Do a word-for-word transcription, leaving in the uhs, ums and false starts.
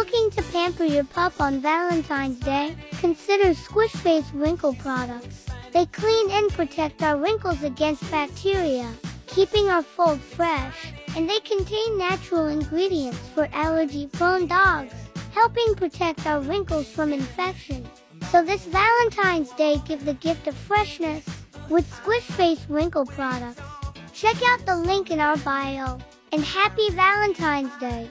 Looking to pamper your pup on Valentine's Day? Consider Squishface Wrinkle Products. They clean and protect our wrinkles against bacteria, keeping our fold fresh, and they contain natural ingredients for allergy-prone dogs, helping protect our wrinkles from infection. So this Valentine's Day, give the gift of freshness with Squishface Wrinkle Products. Check out the link in our bio, and happy Valentine's Day!